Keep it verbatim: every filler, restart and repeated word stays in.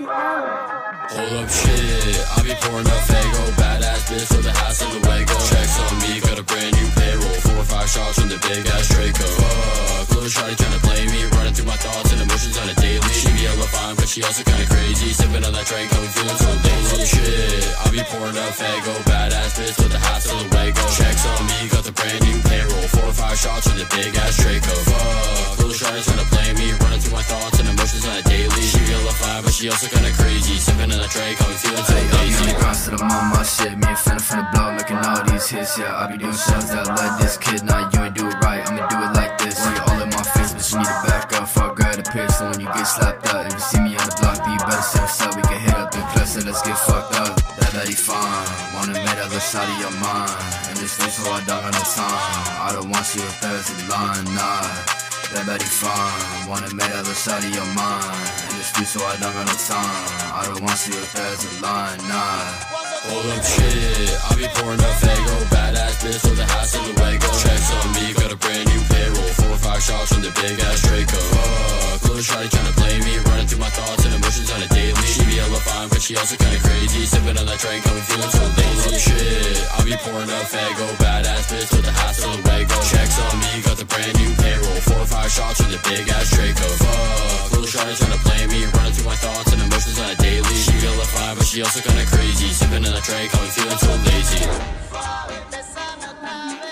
you out. Hold up shit, I be pouring up Faygo. Badass bitch with the ass in the wagon. Checks on me, got a brand new payroll. Four or five shots from the big ass Draco. Fuck, little shawty tryna blame me. Running through my thoughts and emotions on a daily. She be hella fine, but she also kinda crazy. Sipping on that drink, I'm feeling so lazy. Shit, I be pouring up Faygo. Badass bitch with the ass in the wagon. Checks on me, got the brand new payroll. Four or five shots from the big ass Draco. Fuck, little shawty tryna blame me. Running through my thoughts and emotions on a daily. She be hella fine, but she also kinda crazy. Sipping on that drink, I'm feeling so lazy. I'm on my shit, me and Fenna from the block, looking all these hits. Yeah, I be doing shots that like this kid. Nah, you ain't do it right, I'ma do it like this. Well, you're all in my face, but you need to back up. I'll grab the pistol when you get slapped up. If you see me on the block, then you better say what's up. We can hit up the cluster, let's get fucked up. That lady fine, wanna make the other side of your mind. And this thing, so I dog on the time. I don't want you a thirsty line, nah. That lady fine, wanna make the other side of your mind. And this thing, so I dog on the time. I don't want you a thirsty line, nah. Hold up shit, I be pouring up Faygo. Badass bitch with the ass in the wagon. Checks on me, got a brand new payroll. Four or five shots from the big ass Draco. Fuck, little shawty tryna blame me. Running through my thoughts and emotions on a daily. She be hella fine, but she also kinda crazy. Sipping on that drink, I'm feeling so lazy. Hold up shit, I be pouring up Faygo. Badass bitch with the ass in the wagon. Checks on me, got the brand new payroll. Four or five shots from the big ass Draco. Fuck, little shawty tryna blame me. Running through my thoughts and emotions on a daily. She hella fine, but she also kinda crazy. Sipping on that Draco, I'm feeling so lazy.